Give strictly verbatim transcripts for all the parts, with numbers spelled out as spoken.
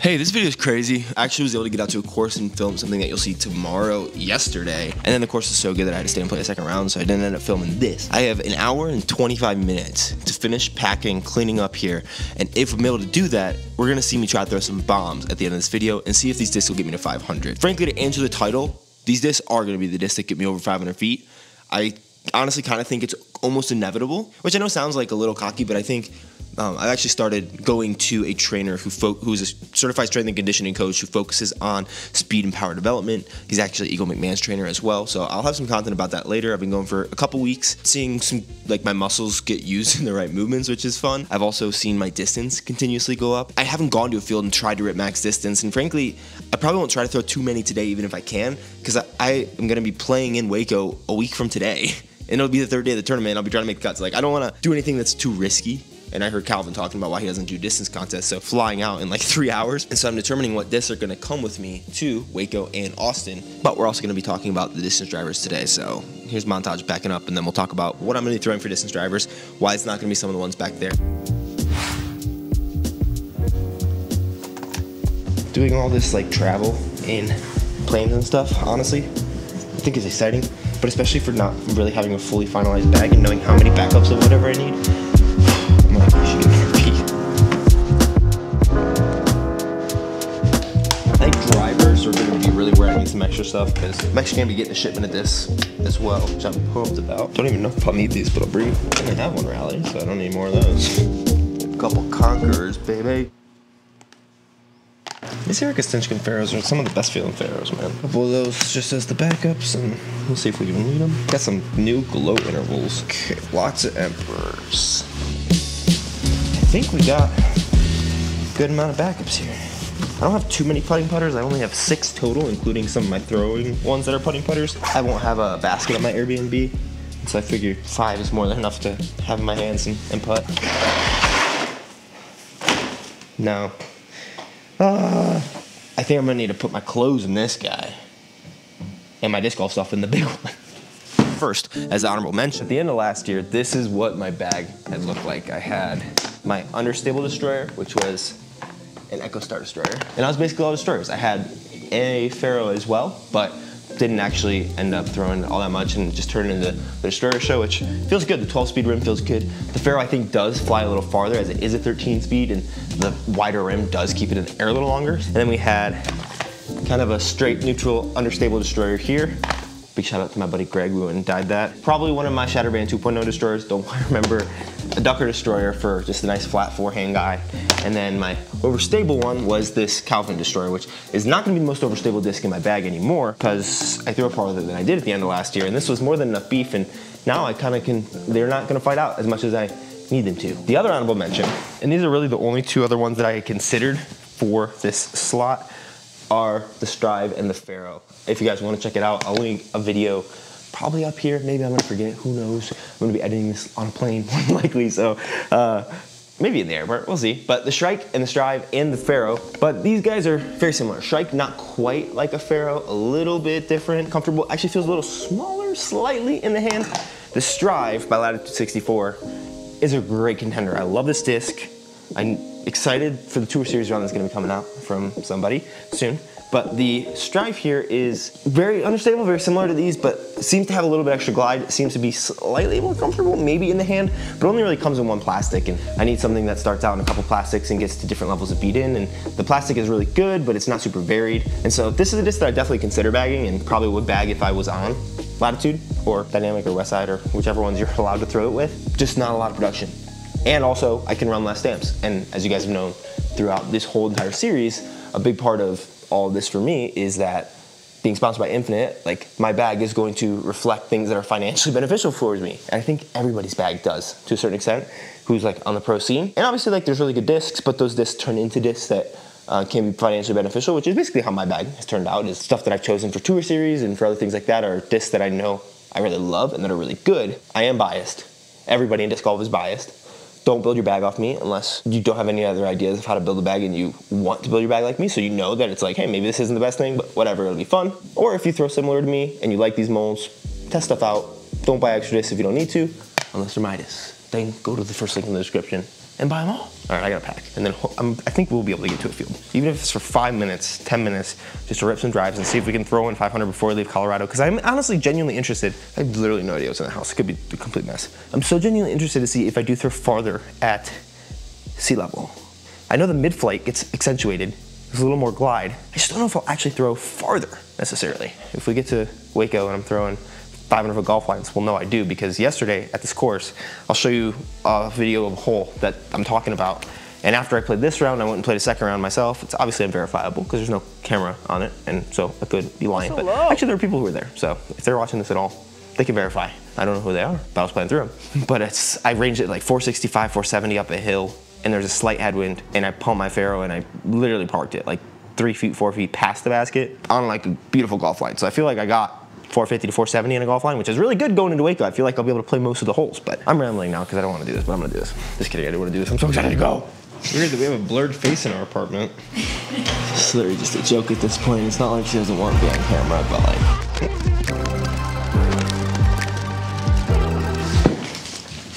Hey, this video is crazy. I actually was able to get out to a course and film something that you'll see tomorrow yesterday. And then the course was so good that I had to stay and play a second round, so I didn't end up filming this. I have an hour and twenty-five minutes to finish packing, cleaning up here. And if I'm able to do that, we're gonna see me try to throw some bombs at the end of this video and see if these discs will get me to five hundred. Frankly, to answer the title, these discs are gonna be the discs that get me over five hundred feet. I honestly kind of think it's almost inevitable, which I know sounds like a little cocky, but I think Um, I actually started going to a trainer who fo who's a certified strength and conditioning coach who focuses on speed and power development. He's actually Eagle McMahon's trainer as well, so I'll have some content about that later. I've been going for a couple weeks, seeing some like my muscles get used in the right movements, which is fun. I've also seen my distance continuously go up. I haven't gone to a field and tried to rip max distance, and frankly, I probably won't try to throw too many today, even if I can, because I, I am going to be playing in Waco a week from today, and it'll be the third day of the tournament. I'll be trying to make cuts. Like, I don't want to do anything that's too risky. And I heard Calvin talking about why he doesn't do distance contests, so flying out in like three hours. And so I'm determining what discs are gonna come with me to Waco and Austin, but we're also gonna be talking about the distance drivers today. So here's montage backing up, and then we'll talk about what I'm gonna be throwing for distance drivers, why it's not gonna be some of the ones back there. Doing all this like travel in planes and stuff, honestly, I think is exciting, but especially for not really having a fully finalized bag and knowing how many backups of whatever I need. I think drivers are going to be really where I need some extra stuff, because I'm actually going to be getting a shipment of this as well, which I'm pumped about. Don't even know if I'll need these, but I'll bring them. I have one rally, so I don't need more of those. A couple Conquerors, baby. These Erika Stinchkin Pharaohs are some of the best feeling Pharaohs, man. A couple of those just as the backups, and we'll see if we even need them. Got some new glow intervals. Okay, lots of Emperors. I think we got a good amount of backups here. I don't have too many putting putters. I only have six total, including some of my throwing ones that are putting putters. I won't have a basket on my Airbnb, so I figure five is more than enough to have in my hands and, and putt. No. Uh, I think I'm gonna need to put my clothes in this guy and my disc golf stuff in the big one. First, as honorable mention, at the end of last year, this is what my bag had looked like. I had my understable destroyer, which was an Echo Star destroyer. And I was basically all destroyers. I had a Pharaoh as well, but didn't actually end up throwing all that much and just turned into the destroyer show, which feels good. The twelve speed rim feels good. The Pharaoh, I think, does fly a little farther, as it is a thirteen speed, and the wider rim does keep it in the air a little longer. And then we had kind of a straight neutral understable destroyer here. Big shout out to my buddy Greg, we went and dyed that. Probably one of my Shatterband two point oh destroyers. Don't remember a Ducker destroyer for just a nice flat forehand guy. And then my overstable one was this Calvin destroyer, which is not gonna be the most overstable disc in my bag anymore, because I threw a farther than I did at the end of last year, and this was more than enough beef, and now I kinda can, they're not gonna fight out as much as I need them to. The other honorable mention, and these are really the only two other ones that I considered for this slot, are the Strive and the Pharaoh. If you guys want to check it out, I'll link a video probably up here. Maybe I'm gonna forget, who knows? I'm gonna be editing this on a plane, likely, so uh, maybe in the airport, we'll see. But the Shrike and the Strive and the Pharaoh, but these guys are very similar. Shrike, not quite like a Pharaoh, a little bit different, comfortable, actually feels a little smaller, slightly in the hand. The Strive by Latitude sixty-four is a great contender. I love this disc. I'm excited for the tour series round that's gonna be coming out from somebody soon. But the Strive here is very understable, very similar to these, but seems to have a little bit extra glide, seems to be slightly more comfortable, maybe in the hand, but only really comes in one plastic, and I need something that starts out in a couple plastics and gets to different levels of beat in, and the plastic is really good, but it's not super varied. And so this is a disc that I definitely consider bagging, and probably would bag if I was on Latitude, or Dynamic, or Westside, or whichever ones you're allowed to throw it with. Just not a lot of production. And also, I can run less stamps. And as you guys have known throughout this whole entire series, a big part of all of this for me is that being sponsored by Infinite, like, my bag is going to reflect things that are financially beneficial for me. And I think everybody's bag does, to a certain extent, who's like on the pro scene. And obviously, like, there's really good discs, but those discs turn into discs that uh, can be financially beneficial, which is basically how my bag has turned out, is stuff that I've chosen for tour series and for other things like that are discs that I know I really love and that are really good. I am biased. Everybody in disc golf is biased. Don't build your bag off me unless you don't have any other ideas of how to build a bag and you want to build your bag like me, so you know that it's like, hey, maybe this isn't the best thing, but whatever, it'll be fun. Or if you throw similar to me and you like these molds, test stuff out. Don't buy extra discs if you don't need to, unless they're Midas. Then go to the first link in the description and buy them all. All right, I gotta pack. And then I'm, I think we'll be able to get to a field. Even if it's for five minutes, ten minutes, just to rip some drives and see if we can throw in five hundred before we leave Colorado. Cause I'm honestly genuinely interested. I have literally no idea what's in the house. It could be a complete mess. I'm so genuinely interested to see if I do throw farther at sea level. I know the mid-flight gets accentuated. There's a little more glide. I just don't know if I'll actually throw farther necessarily. If we get to Waco and I'm throwing five hundred foot golf lines, well, no, I do, because yesterday at this course, I'll show you a video of a hole that I'm talking about. And after I played this round, I went and played a second round myself. It's obviously unverifiable because there's no camera on it. And so I could be lying, so but low. Actually there are people who were there. So if they're watching this at all, they can verify. I don't know who they are, but I was playing through them. But it's, I ranged it like four sixty-five, four seventy up a hill, and there's a slight headwind, and I pumped my Faro and I literally parked it like three feet, four feet past the basket on like a beautiful golf line. So I feel like I got four fifty to four seventy in a golf line, which is really good going into Waco. I feel like I'll be able to play most of the holes, but I'm rambling now because I don't want to do this, but I'm going to do this. Just kidding, I do want to do this. I'm so excited to go. Weird that we have a blurred face in our apartment. It's literally just a joke at this point. It's not like she doesn't want to be on camera, but like...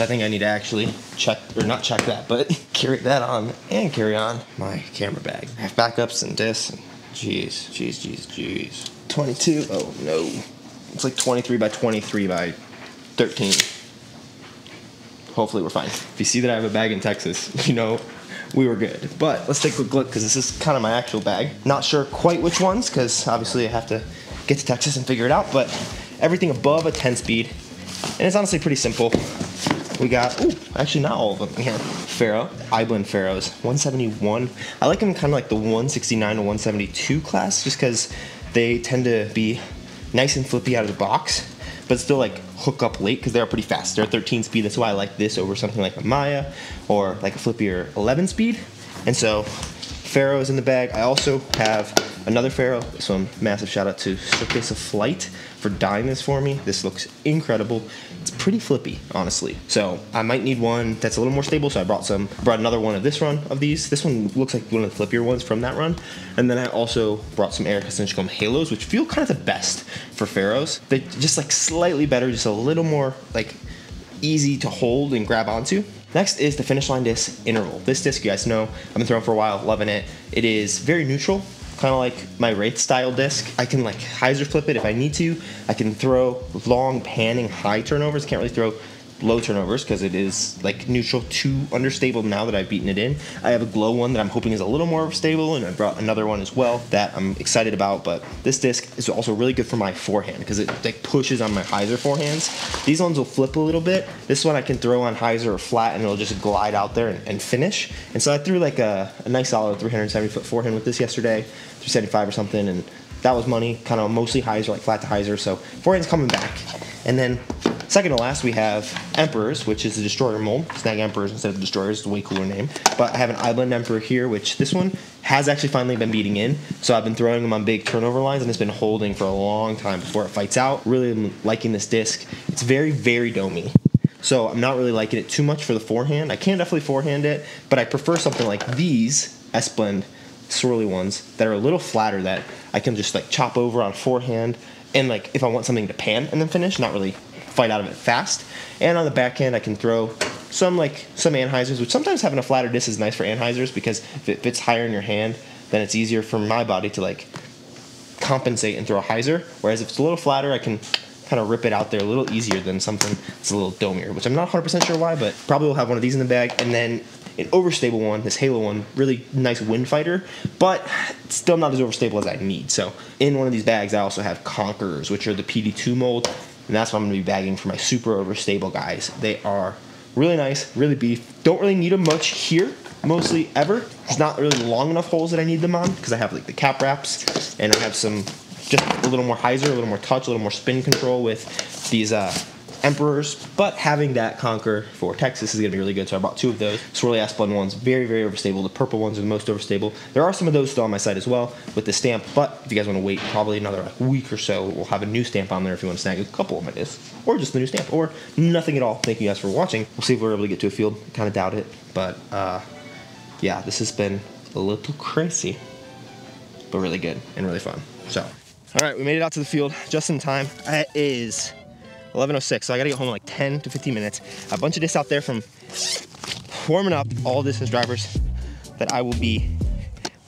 I think I need to actually check, or not check that, but carry that on and carry on my camera bag. I have backups and discs and jeez, jeez, jeez, jeez. twenty-two, oh no. It's like twenty-three by twenty-three by thirteen. Hopefully we're fine. If you see that I have a bag in Texas, you know we were good. But let's take a quick look, because this is kind of my actual bag. Not sure quite which ones, because obviously I have to get to Texas and figure it out, but everything above a ten speed. And it's honestly pretty simple. We got, ooh, actually not all of them in here. Faro, I blend Faros, one seventy-one. I like them kind of like the one sixty-nine to one seventy-two class, just because they tend to be nice and flippy out of the box, but still like hook up late because they are pretty fast. They're thirteen speed, that's why I like this over something like a Maya or like a flippier eleven speed. And so Faro is in the bag. I also have another Faro. So a massive shout out to Circus of Flight for dyeing this for me. This looks incredible. It's pretty flippy, honestly. So I might need one that's a little more stable. So I brought some, brought another one of this run of these. This one looks like one of the flippier ones from that run. And then I also brought some Erika Stinchkin Halos, which feel kind of the best for Faros. They're just like slightly better, just a little more like easy to hold and grab onto. Next is the Finish Line Disc Interval. This disc, you guys know, I've been throwing for a while, loving it. It is very neutral, kind of like my Wraith style disc. I can like hyzer flip it if I need to. I can throw long panning high turnovers. Can't really throw low turnovers because it is like neutral to understable now that I've beaten it in. I have a glow one that I'm hoping is a little more stable, and I brought another one as well that I'm excited about, but this disc is also really good for my forehand because it like pushes on my hyzer forehands. These ones will flip a little bit. This one I can throw on hyzer or flat and it'll just glide out there and, and finish. And so I threw like a, a nice solid three seventy foot forehand with this yesterday, three seventy-five or something, and that was money, kind of mostly hyzer, like flat to hyzer, so forehand's coming back. And then second to last, we have Emperors, which is the Destroyer mold. Snag Emperors instead of Destroyers, it's a way cooler name. But I have an eye blend Emperor here, which this one has actually finally been beating in. So I've been throwing them on big turnover lines, and it's been holding for a long time before it fights out. Really liking this disc. It's very, very domey. So I'm not really liking it too much for the forehand. I can definitely forehand it, but I prefer something like these S-Blend swirly ones that are a little flatter that I can just like chop over on forehand. And like if I want something to pan and then finish, not really fight out of it fast. And on the backhand, I can throw some like some anhyzers, which sometimes having a flatter disc is nice for anhyzers because if it fits higher in your hand, then it's easier for my body to like compensate and throw a hyzer. Whereas if it's a little flatter, I can kind of rip it out there a little easier than something that's a little domier, which I'm not one hundred percent sure why, but probably will have one of these in the bag. And then an overstable one, this Halo one, really nice wind fighter, but it's still not as overstable as I need. So in one of these bags, I also have Conquerors, which are the P D two mold. And that's what I'm going to be bagging for my super overstable guys. They are really nice, really beef. Don't really need them much here, mostly ever. It's not really long enough holes that I need them on because I have like the cap wraps, and I have some just a little more hyzer, a little more touch, a little more spin control with these uh, Emperors. But having that Conquer for Texas is going to be really good. So I bought two of those. Swirly Asplund ones, very, very overstable. The purple ones are the most overstable. There are some of those still on my site as well with the stamp. But if you guys want to wait probably another week or so, we'll have a new stamp on there if you want to snag a couple of my discs. Or just the new stamp. Or nothing at all. Thank you guys for watching. We'll see if we're able to get to a field. I kind of doubt it. But uh, yeah, this has been a little crazy, but really good and really fun. So... All right, we made it out to the field just in time. It is eleven oh six, so I gotta get home in like ten to fifteen minutes. A bunch of discs out there from warming up all distance drivers that I will be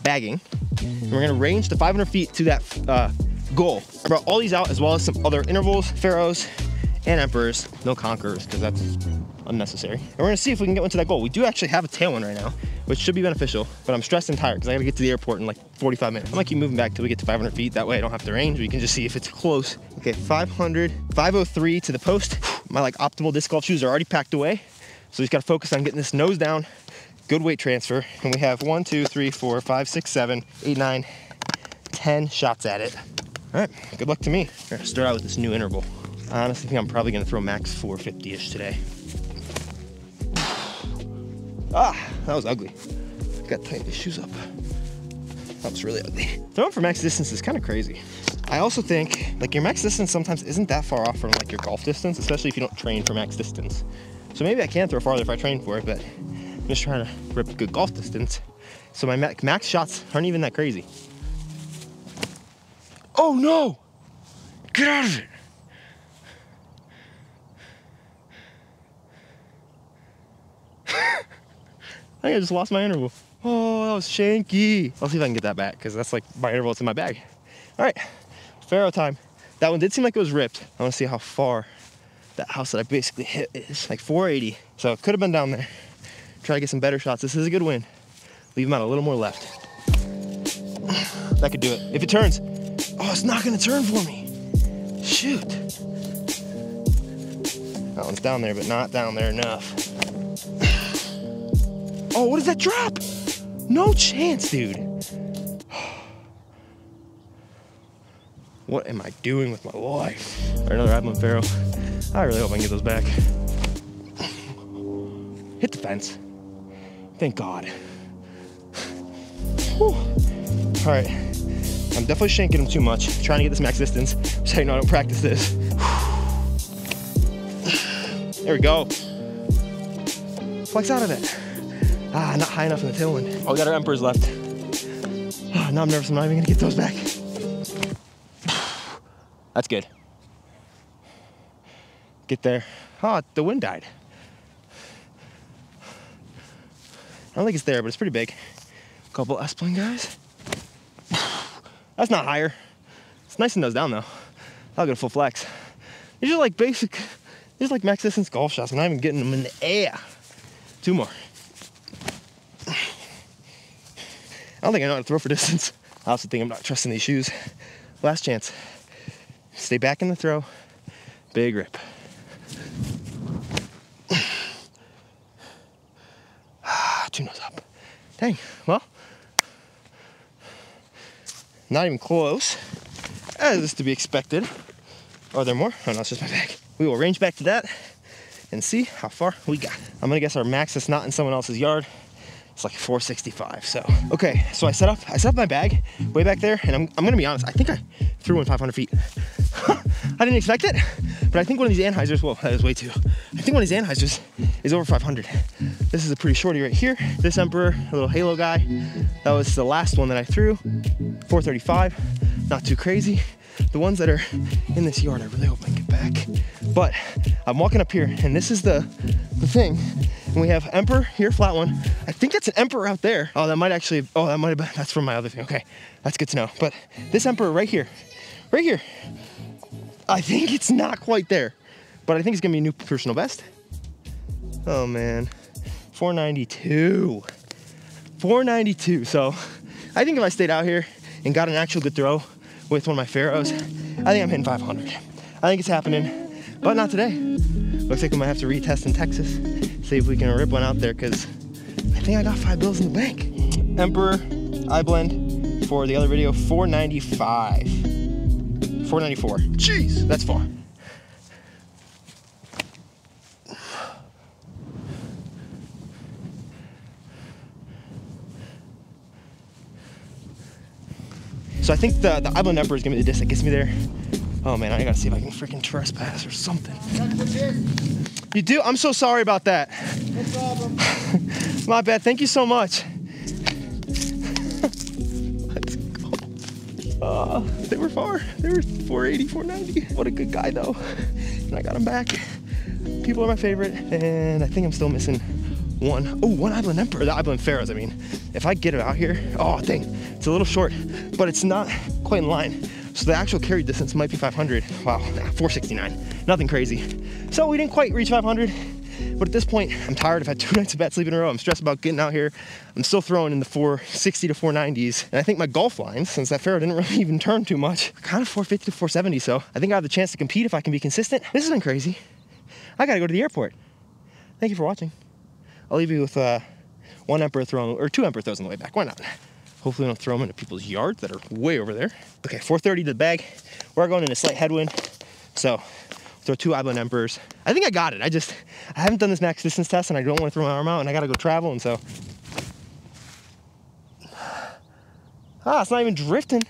bagging. And we're gonna range to five hundred feet to that uh, goal. I brought all these out as well as some other intervals, pharaohs, and emperors. No conquerors, because that's unnecessary. And we're gonna see if we can get one to that goal. We do actually have a tailwind right now, which should be beneficial, but I'm stressed and tired because I gotta get to the airport in like forty-five minutes. I'm gonna keep moving back till we get to five hundred feet. That way I don't have to range. We can just see if it's close. Okay, five hundred, five oh three to the post. My like optimal disc golf shoes are already packed away. So we just gotta focus on getting this nose down, good weight transfer. And we have one, two, three, four, five, six, seven, eight, nine, ten shots at it. All right, good luck to me. All right, start out with this new interval. I honestly think I'm probably gonna throw max four fifty-ish today. Ah, that was ugly. I gotta tighten these shoes up. That was really ugly. Throwing for max distance is kind of crazy. I also think like your max distance sometimes isn't that far off from like your golf distance, especially if you don't train for max distance. So maybe I can throw farther if I train for it, but I'm just trying to rip a good golf distance. So my max shots aren't even that crazy. Oh no! Get out of it! I think I just lost my interval. Oh, that was shanky. I'll see if I can get that back because that's like my interval, it's in my bag. All right, pharaoh time. That one did seem like it was ripped. I want to see how far that house that I basically hit is, like four eighty. So it could have been down there. Try to get some better shots. This is a good win. Leave them out a little more left. That could do it. If it turns. Oh, it's not going to turn for me. Shoot. That one's down there, but not down there enough. Oh, what is that drop? No chance, dude. What am I doing with my life? All right, another Admiral Pharaoh. I really hope I can get those back. Hit the fence. Thank God. Whew. All right, I'm definitely shanking them too much. I'm trying to get this max distance. Just so you know, I don't practice this. Whew. There we go. Flex out of it. Ah, not high enough in the tailwind. Oh, we got our emperors left. Oh, now I'm nervous, I'm not even gonna get those back. That's good. Get there. Oh, the wind died. I don't think it's there, but it's pretty big. Couple S-plane guys. That's not higher. It's nice and nose down though. I'll get a full flex. These are like basic, these are like max distance golf shots. I'm not even getting them in the air. Two more. I don't think I know how to throw for distance. I also think I'm not trusting these shoes. Last chance. Stay back in the throw. Big rip. Ah, two nose up. Dang, well, not even close, as is to be expected. Are there more? Oh no, it's just my bag. We will range back to that and see how far we got. I'm gonna guess our max is not in someone else's yard. It's like four sixty-five, so. Okay, so I set up I set up my bag way back there, and I'm, I'm gonna be honest, I think I threw one five hundred feet. I didn't expect it, but I think one of these Anheuser's, well, that was way too. I think one of these Anheuser's is over five hundred. This is a pretty shorty right here. This Emperor, a little halo guy. That was the last one that I threw, four thirty-five, not too crazy. The ones that are in this yard, I really hope I can get back. But I'm walking up here, and this is the, the thing. And we have Emperor here, flat one. I think that's an Emperor out there. Oh, that might actually, oh, that might have been, that's from my other thing. Okay, that's good to know. But this Emperor right here, right here, I think it's not quite there, but I think it's gonna be a new personal best. Oh man, four ninety-two. four ninety-two, so I think if I stayed out here and got an actual good throw with one of my pharaohs, I think I'm hitting five hundred. I think it's happening, but not today. Looks like we might have to retest in Texas. See if we can rip one out there, because I think I got five bills in the bank. Emperor, eye blend for the other video, four ninety-five. four ninety-four. Jeez, that's far. So I think the, the eye blend Emperor is going to be the disc that gets me there. Oh man, I gotta see if I can freaking trespass or something. You do? I'm so sorry about that. No problem. My bad, thank you so much. Let's go. Uh, they were far, they were four eighty, four ninety. What a good guy though. And I got him back. People are my favorite, and I think I'm still missing one. Oh, one Island Emperor, the Island Pharaohs, I mean. If I get it out here, oh, dang, it's a little short, but it's not quite in line. So the actual carry distance might be five hundred. Wow, four sixty-nine, nothing crazy. So we didn't quite reach five hundred, but at this point, I'm tired. I've had two nights of bad sleep in a row. I'm stressed about getting out here. I'm still throwing in the four sixty to four nineties. And I think my golf lines, since that Pharaoh didn't really even turn too much, are kind of four fifty to four seventy. So I think I have the chance to compete if I can be consistent. This has been crazy. I gotta go to the airport. Thank you for watching. I'll leave you with uh, one emperor thrown, or two emperor throws on the way back. Why not? Hopefully I don't throw them into people's yards that are way over there. Okay, four thirty to the bag. We're going in a slight headwind. So throw two Island Emperors. I think I got it. I just, I haven't done this max distance test and I don't want to throw my arm out and I got to go travel. And so, ah, it's not even drifting.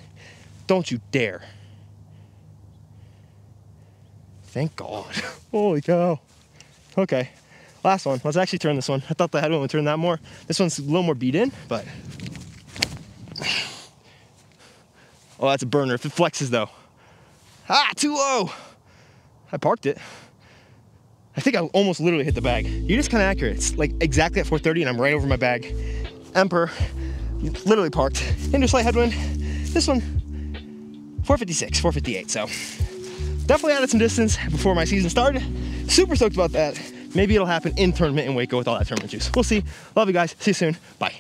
Don't you dare. Thank God. Holy cow. Okay, last one. Let's actually turn this one. I thought the headwind would turn that more. This one's a little more beat in, but. Oh, that's a burner if it flexes though. Ah, too low. I parked it. I think I almost literally hit the bag. You're just kind of accurate. It's like exactly at four thirty and I'm right over my bag. Emperor, literally parked. Into slight headwind. This one, four fifty-six, four fifty-eight. So definitely added some distance before my season started. Super stoked about that. Maybe it'll happen in tournament in Waco with all that tournament juice. We'll see. Love you guys. See you soon. Bye.